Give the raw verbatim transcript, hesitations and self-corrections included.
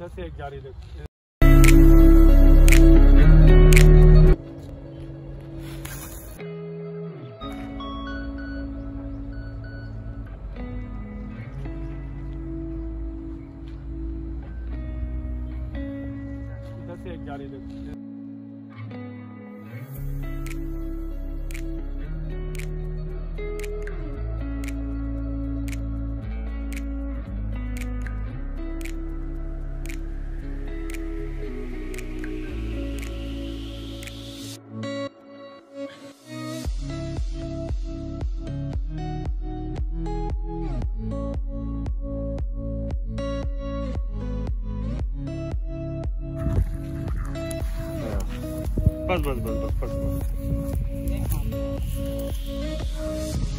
इधर से एक जा रही है। एक जा रही है। बस बस बस बस बस